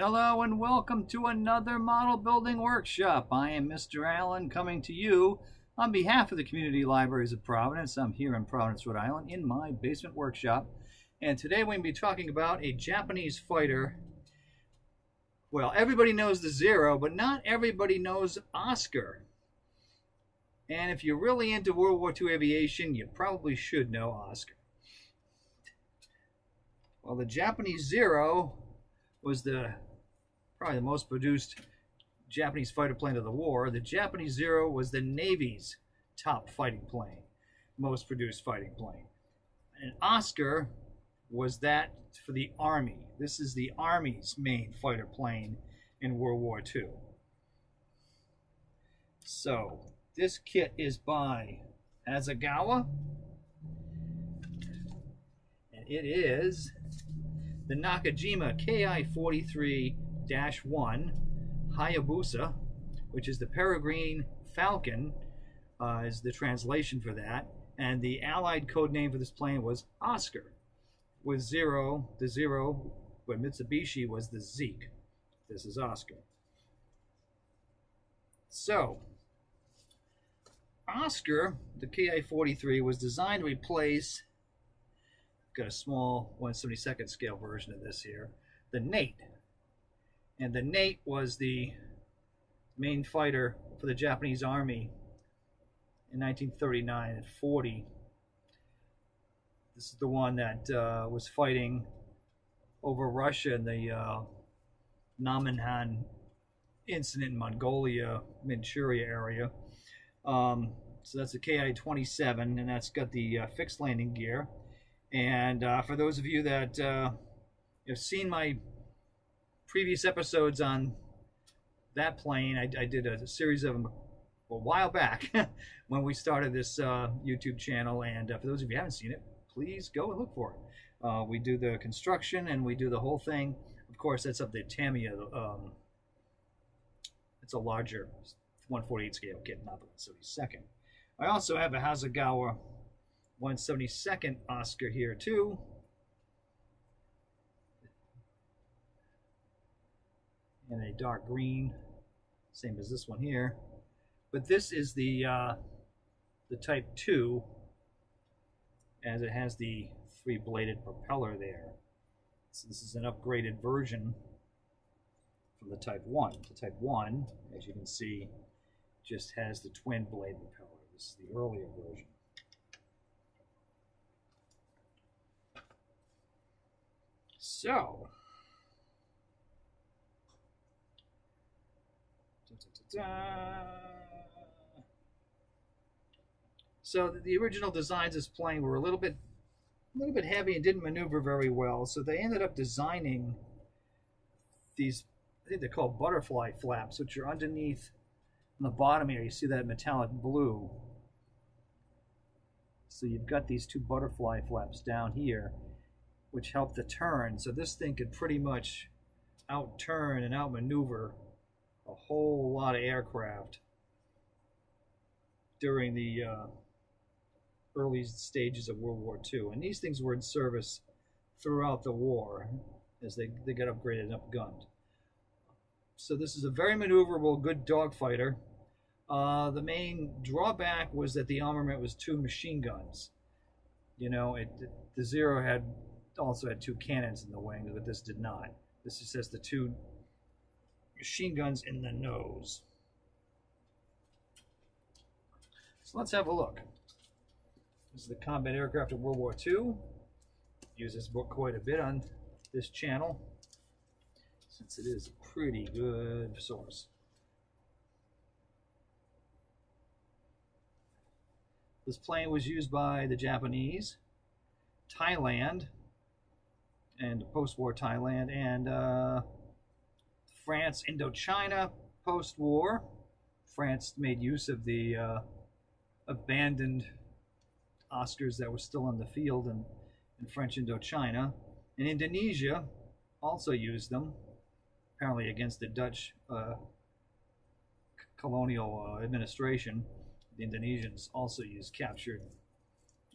Hello and welcome to another model building workshop. I am Mr. Allen coming to you on behalf of the Community Libraries of Providence. I'm here in Providence, Rhode Island in my basement workshop. And today we're going to be talking about a Japanese fighter. Well, everybody knows the Zero, but not everybody knows Oscar. And if you're really into World War II aviation, you probably should know Oscar. Well, the Japanese Zero was probably the most produced Japanese fighter plane of the war. The Japanese Zero was the Navy's top fighting plane, most produced fighting plane. And Oscar was that for the Army. This is the Army's main fighter plane in World War II. So, this kit is by Hasegawa. It is the Nakajima Ki-43-1 Hayabusa, which is the Peregrine Falcon, is the translation for that. And the Allied code name for this plane was Oscar, with the Zero, but Mitsubishi was the Zeke. This is Oscar. So, Oscar, the Ki-43, was designed to replace. Got a small 1/72 scale version of this here, the Nate. And the Nate was the main fighter for the Japanese Army in 1939 and 40. This is the one that was fighting over Russia in the Nomonhan incident in Mongolia, Manchuria area. So that's the Ki-27, and that's got the fixed landing gear. And for those of you that have seen my previous episodes on that plane, I did a series of them a while back when we started this YouTube channel. And for those of you who haven't seen it, please go and look for it. We do the construction and we do the whole thing. Of course, that's up the Tamiya. It's a larger 1/48 scale kit, not the 1/72. I also have a Hasegawa 1/72 Oscar here too. And a dark green, same as this one here. But this is the Type 2, as it has the three-bladed propeller there. So this is an upgraded version from the Type 1. The Type 1, as you can see, just has the twin-blade propeller. This is the earlier version. So, the original designs of this plane were a little bit heavy and didn't maneuver very well. So they ended up designing these, I think they're called butterfly flaps, which are underneath on the bottom here. You see that metallic blue. So you've got these two butterfly flaps down here, which helped the turn. So this thing could pretty much out-turn and out-maneuver a whole lot of aircraft during the early stages of World War II. And these things were in service throughout the war as they got upgraded and upgunned. So this is a very maneuverable, good dogfighter. The main drawback was that the armament was two machine guns. You know, the Zero also had two cannons in the wing, but this did not. This just has the two machine guns in the nose. So let's have a look. This is the combat aircraft of World War II. Use this book quite a bit on this channel, since it is a pretty good source. This plane was used by the Japanese, Thailand, and post-war Thailand, and France, Indochina, post-war. France made use of the abandoned Oscars that were still on the field in French Indochina. And Indonesia also used them, apparently against the Dutch colonial administration. The Indonesians also used captured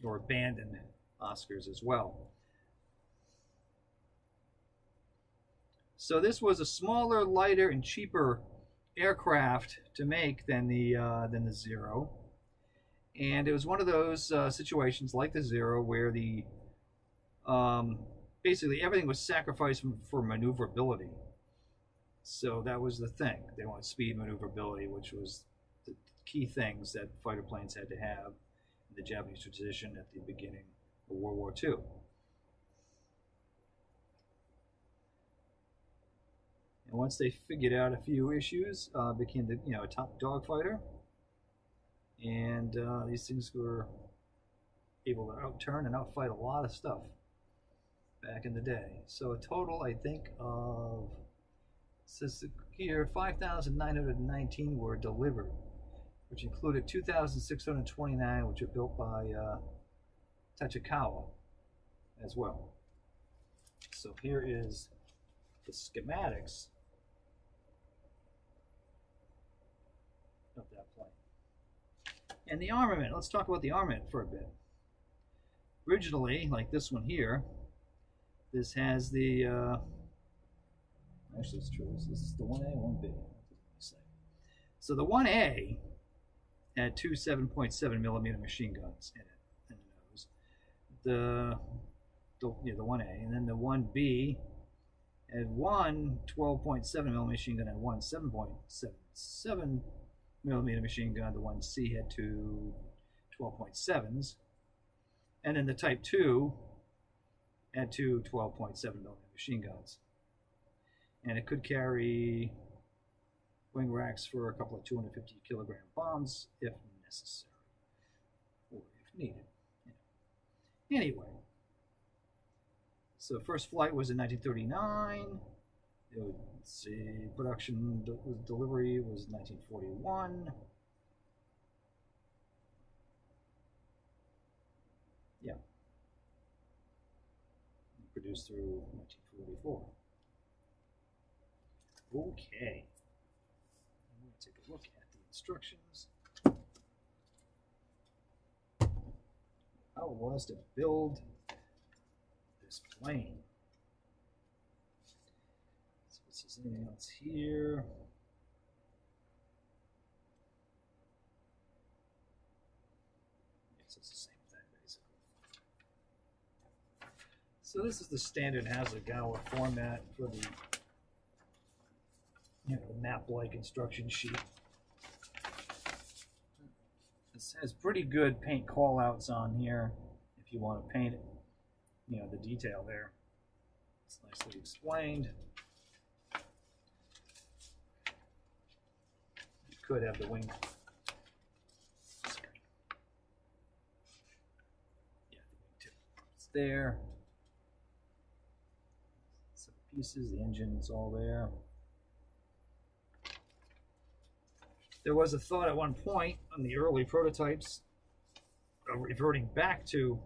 or abandoned Oscars as well. So this was a smaller, lighter, and cheaper aircraft to make than the Zero. And it was one of those situations like the Zero where the basically everything was sacrificed for maneuverability. So that was the thing. They wanted speed, maneuverability, which was the key things that fighter planes had to have in the Japanese tradition at the beginning of World War II. And once they figured out a few issues, became the a top dog fighter, and these things were able to outturn and outfight a lot of stuff back in the day. So a total, I think, of since the year 5,919 were delivered, which included 2,629, which were built by Tachikawa as well. So here is the schematics of that plane. And the armament, let's talk about the armament for a bit. Originally, like this one here, this has the, actually it's true, this is the 1A, 1B. So the 1A had two 7.7 millimeter machine guns in it, in the nose. The 1A, and then the 1B had one 12.7 millimeter machine gun and one 7.77 millimeter machine gun. The 1C had two 12.7s, and then the Type 2 had two 12.7 millimeter machine guns. And it could carry wing racks for a couple of 250 kilogram bombs if necessary, or if needed. Yeah. Anyway, so first flight was in 1939. It was production delivery was 1941. Yeah, produced through 1944. Okay. I'm going to take a look at the instructions. How it was to build this plane. So if there's anything else here. Yes, it's the same thing basically. So this is the standard Hasegawa format for the map-like instruction sheet. This has pretty good paint callouts on here if you want to paint it, the detail there. It's nicely explained. You could have the wing. Yeah, the wing tip is there. Some pieces, the engine is all there. There was a thought at one point on the early prototypes of reverting back to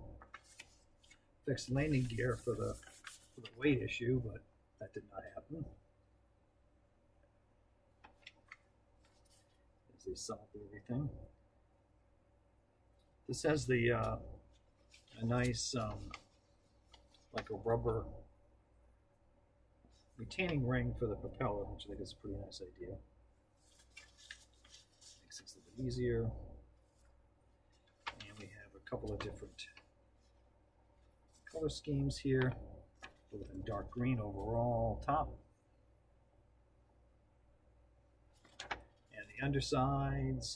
fixed landing gear for the weight issue, but that did not happen. As they solved everything. This has the a nice like a rubber retaining ring for the propeller, which I think is a pretty nice idea. Easier, and we have a couple of different color schemes here, both in dark green overall top, and the undersides.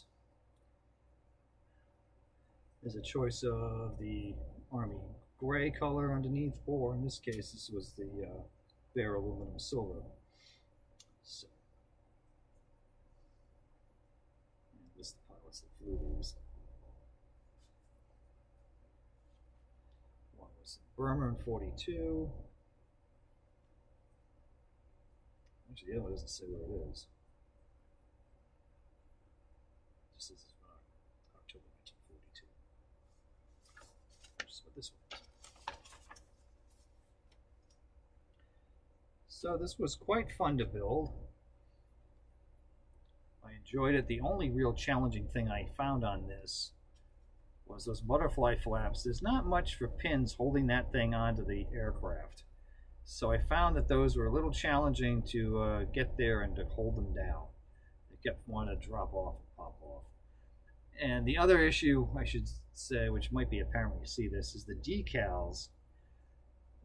There's a choice of the army gray color underneath, or in this case, this was the bare aluminum silver. So, one was in Burma in 42. Actually, the other one doesn't say where it is. Just says it's October 1942. Which is what this one is. So this was quite fun to build. I enjoyed it. The only real challenging thing I found on this was those butterfly flaps. There's not much for pins holding that thing onto the aircraft. So I found that those were a little challenging to get there and to hold them down. They kept wanting to drop off and pop off. And the other issue, I should say, which might be apparent when you see this, is the decals,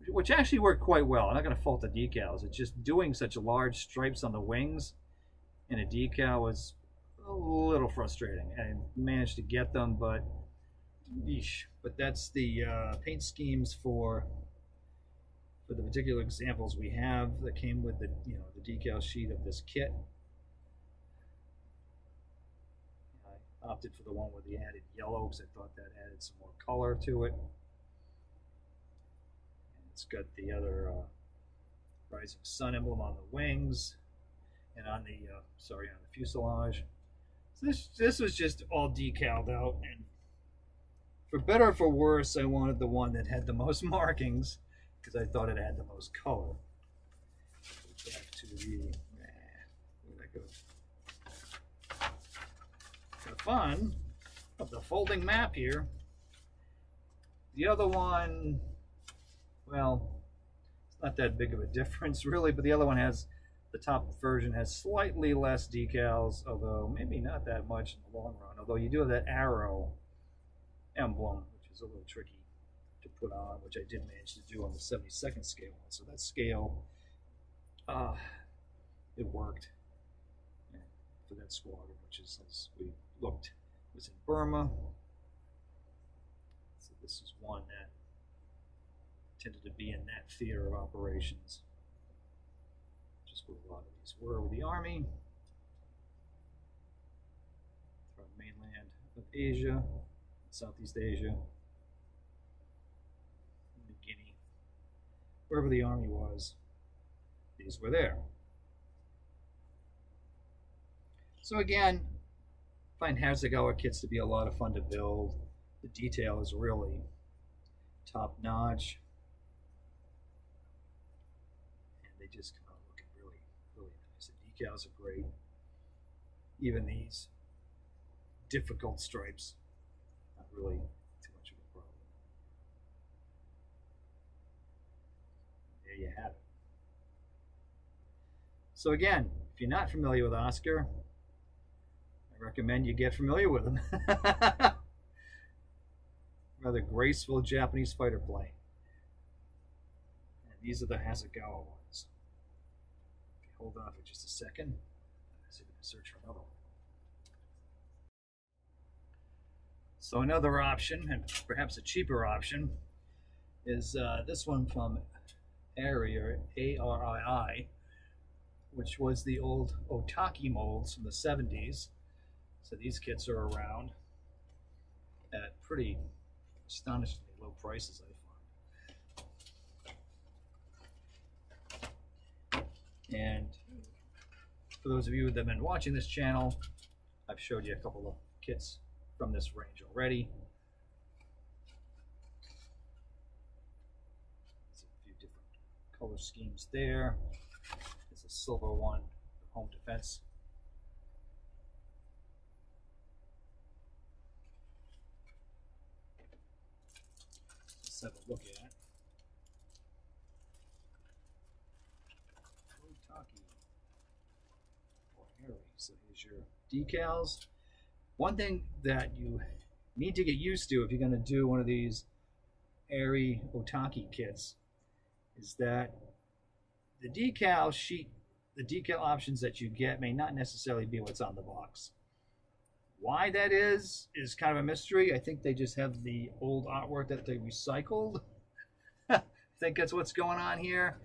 which actually worked quite well. I'm not going to fault the decals. It's just doing such large stripes on the wings in a decal was a little frustrating. I managed to get them, but yeesh. But that's the paint schemes for the particular examples we have that came with the the decal sheet of this kit. I opted for the one with the added yellow because I thought that added some more color to it. And it's got the other Rising Sun emblem on the wings and on the on the fuselage. So this was just all decaled out, and for better or for worse, I wanted the one that had the most markings, because I thought it had the most color. Go back to the, where'd I go? The fun of the folding map here. The other one, well, it's not that big of a difference really, but the other one has, the top version has slightly less decals, although maybe not that much in the long run, although you do have that arrow emblem, which is a little tricky to put on, which I did manage to do on the 72nd scale one. So that scale, it worked for that squadron, which is, as we looked, was in Burma. So this is one that tended to be in that theater of operations, which is where a lot of these were with the Army, from mainland of Asia, Southeast Asia, wherever the Army was, these were there. So again, I find Hasegawa kits to be a lot of fun to build. The detail is really top-notch, and they just come out looking really, really nice. The decals are great. Even these difficult stripes, not really too much of a problem. You have it. So again, if you're not familiar with Oscar, I recommend you get familiar with him. Rather graceful Japanese fighter plane. And these are the Hasegawa ones. If you hold on for just a second, see if we can search for another one. So another option, and perhaps a cheaper option, is this one from ARII, or ARII, which was the old Otaki molds from the 70s. So these kits are around at pretty astonishingly low prices, I find. And for those of you that have been watching this channel, I've showed you a couple of kits from this range already. Color schemes there. There's a silver one, home defense. Let's have a look at it. Otaki or ARII. So here's your decals. One thing that you need to get used to if you're going to do one of these ARII Otaki kits is that the decal sheet, the decal options that you get may not necessarily be what's on the box. Why that is kind of a mystery. I think they just have the old artwork that they recycled. I think that's what's going on here,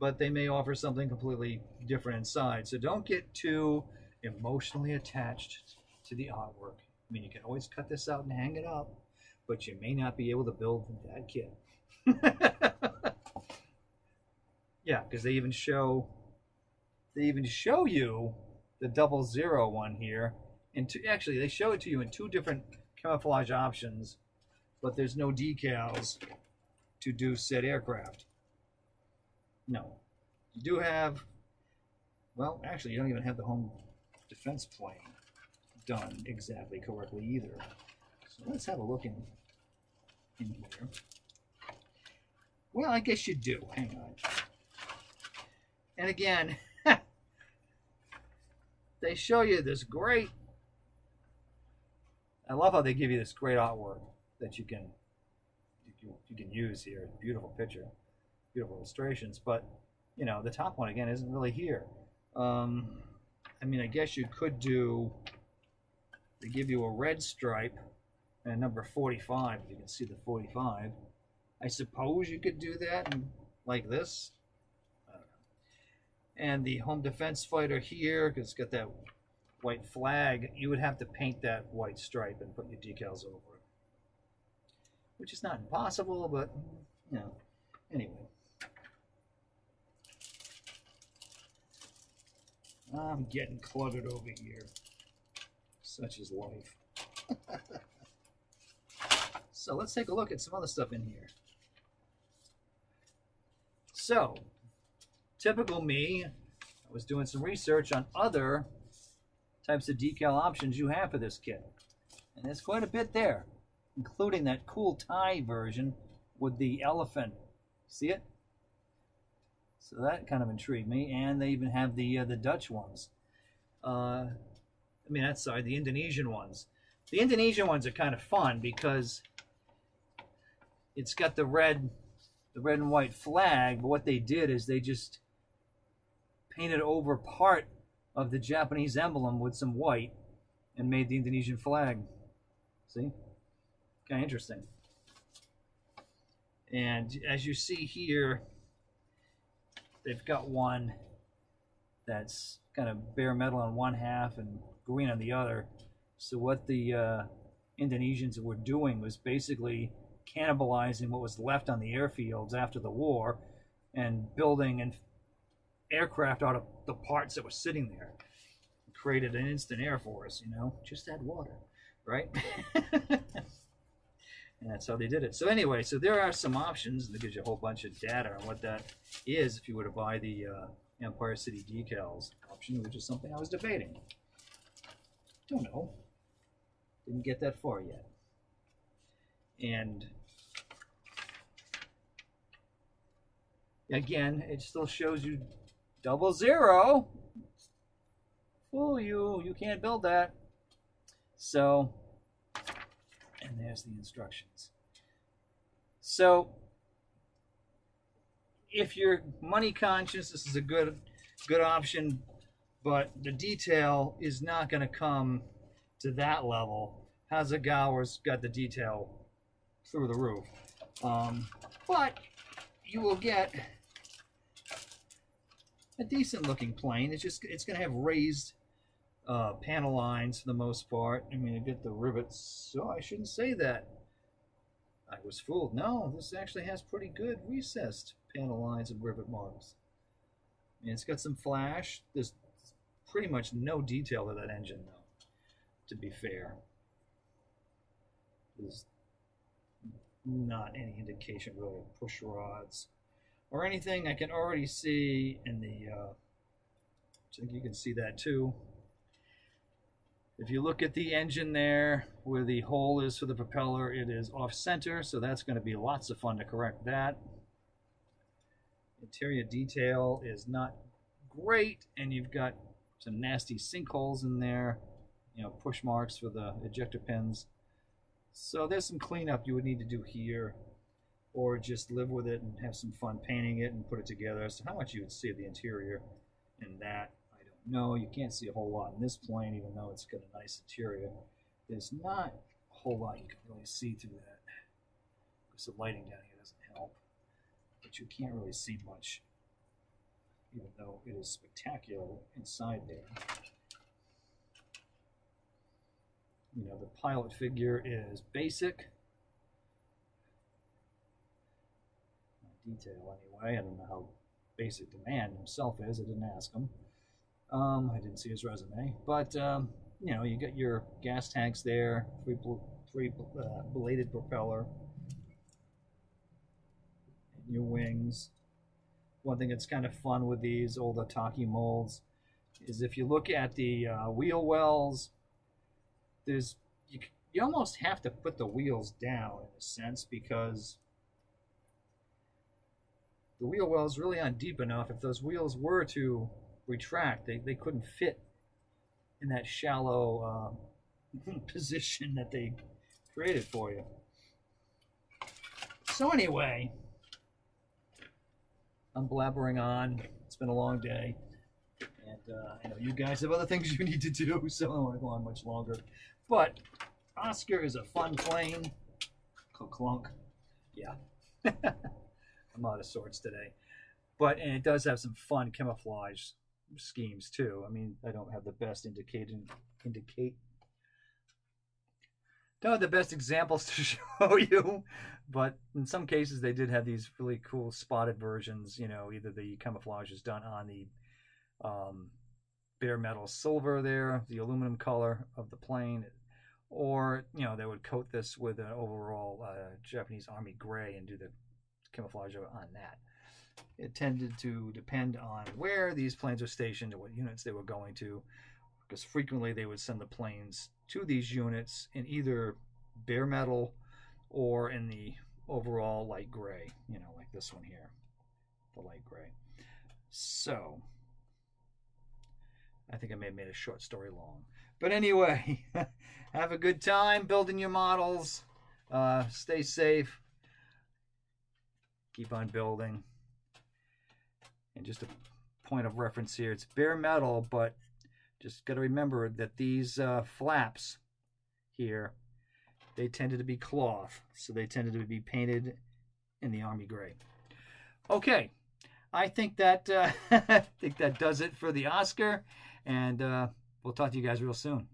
but they may offer something completely different inside. So don't get too emotionally attached to the artwork. I mean, you can always cut this out and hang it up, but you may not be able to build that kit. Yeah, because they even show you the 00 one here, and actually they show it to you in two different camouflage options, but there's no decals to do said aircraft. No, you do have, well, actually you don't even have the home defense plane done exactly correctly either. So let's have a look in here. Well, I guess you do. Hang on. And again, they show you this great, I love how they give you this great artwork that you can use here. Beautiful picture, beautiful illustrations, but you know, the top one again isn't really here. I mean, I guess you could do, they give you a red stripe and number 45, you can see the 45. I suppose you could do that and like this. And the home defense fighter here, because it's got that white flag, you would have to paint that white stripe and put your decals over it, which is not impossible, but you know, anyway. I'm getting cluttered over here. Such is life. So let's take a look at some other stuff in here. So, typical me, I was doing some research on other types of decal options you have for this kit. And there's quite a bit there, including that cool tie version with the elephant. See it? So that kind of intrigued me. And they even have the Dutch ones. I mean, that's, sorry, the Indonesian ones. The Indonesian ones are kind of fun because it's got the red and white flag, but what they did is they just painted over part of the Japanese emblem with some white and made the Indonesian flag. See? Kind of interesting. And as you see here, they've got one that's kind of bare metal on one half and green on the other. So what the Indonesians were doing was basically cannibalizing what was left on the airfields after the war and building an aircraft out of the parts that were sitting there. It created an instant Air Force, you know, just add water, right? And that's how they did it. So anyway, so there are some options that gives you a whole bunch of data on what that is if you were to buy the Empire City Decals option, which is something I was debating. Don't know. Didn't get that far yet. And again, it still shows you 00. Fool you, you can't build that. So, and there's the instructions. So, if you're money conscious, this is a good option, but the detail is not going to come to that level. Hasegawa's got the detail through the roof. But you will get a decent looking plane. It's just, it's going to have raised panel lines for the most part. I mean, you get the rivets, so I shouldn't say that. I was fooled. No, this actually has pretty good recessed panel lines and rivet marks. And it's got some flash. There's pretty much no detail to that engine, though, to be fair. There's not any indication really of push rods or anything. I can already see in the, I think you can see that too. If you look at the engine there, where the hole is for the propeller, it is off center, so that's going to be lots of fun to correct that. Interior detail is not great, and you've got some nasty sinkholes in there, you know, push marks for the ejector pins. So there's some cleanup you would need to do here, or just live with it and have some fun painting it and put it together. So how much you would see of the interior in that, I don't know. You can't see a whole lot in this plane, even though it's got a nice interior. There's not a whole lot you can really see through that. Because the lighting down here doesn't help. But you can't really see much, even though it is spectacular inside there. You know, the pilot figure is basic. Detail anyway. I don't know how basic the man himself is. I didn't ask him. I didn't see his resume. But, you know, you got your gas tanks there, three bladed propeller, and your wings. One thing that's kind of fun with these old Otaki molds is if you look at the wheel wells, there's, you almost have to put the wheels down in a sense because the wheel wells really aren't deep enough. If those wheels were to retract, they couldn't fit in that shallow position that they created for you. So anyway, I'm blabbering on. It's been a long day. And I know you guys have other things you need to do, so I don't want to go on much longer. But Oscar is a fun plane. Clunk. Yeah. I'm out of sorts today. But, and it does have some fun camouflage schemes, too. I mean, I don't have the best don't have the best examples to show you, but in some cases they did have these really cool spotted versions, you know, either the camouflage is done on the bare metal silver there, the aluminum color of the plane, or, you know, they would coat this with an overall Japanese Army gray and do the camouflage on that. It tended to depend on where these planes were stationed and what units they were going to, because frequently they would send the planes to these units in either bare metal or in the overall light gray, you know, like this one here, the light gray. So I think I may have made a short story long, but anyway, have a good time building your models. Stay safe. Keep on building. And just a point of reference here, it's bare metal, but just got to remember that these flaps here, they tended to be cloth, so they tended to be painted in the Army gray. Okay, I think that I think that does it for the Oscar, and we'll talk to you guys real soon.